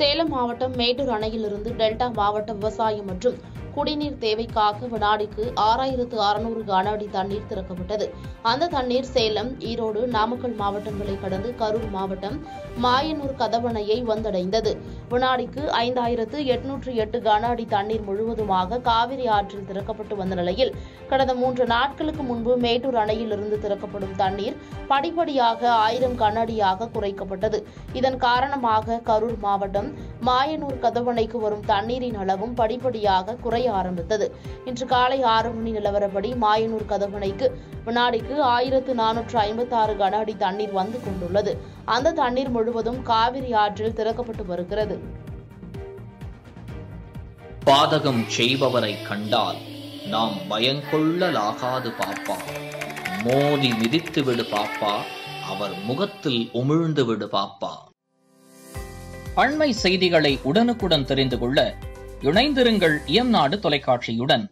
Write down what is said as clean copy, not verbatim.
சேலம் மாவட்டம் மேட்டூர் அணையிலிருந்து டெல்டா மாவட்ட விவசாயம் மற்றும் குடிநீர் தேவைக்காக வினாடிக்கு 6600 கன அடி தண்ணீர் திறக்கப்பட்டது. அந்த தண்ணீர் சேலம், ஈரோடு, நாமக்கல் மாவட்டங்களை கடந்து கரூர் மாவட்டம் மாயனூர் கதவணையை வந்தடைந்தது. வினாடிக்கு 5808 கன அடி தண்ணீர் முழுவதுமாக காவிரி ஆற்றில் திறக்கப்பட்டு வந்த நிலையில் கடந்த 3 நாட்களுக்கு முன்பு மேட்டூர் அணையிலிருந்து திறக்கப்படும் தண்ணீர் படிப்படியாக 1000 கன அடியாக குறைக்கப்பட்டது. இதன் காரணமாக கரூர் மாவட்டம் மாயனூர் கதவணைக்கு வரும் தண்ணீரின் அளவும் படிப்படியாக குறைய ஆரம்பித்தது. இன்று காலை 6 மணி நிலவரப்படி மாயனூர் கதவணைக்கு வினாடிக்கு 1456 கன அடி தண்ணீர் வந்து கொண்டுள்ளது. அந்த தண்ணீர் முழுவதும் காவிரி ஆற்றில் திறக்கப்பட்டு வருகிறது. பாதகம் செய்பவரை கண்டால் நாம் பயங்கொள்ளலாகாது பாப்பா, மோதி மிதித்து விடு பாப்பா, அவர் முகத்தில் உமிழ்ந்து விடு பாப்பா. அண்மை செய்திகளை உடனுக்குடன் தெரிந்து கொள்ள இணைந்திருங்கள் எம் நாடு தொலைக்காட்சியுடன்.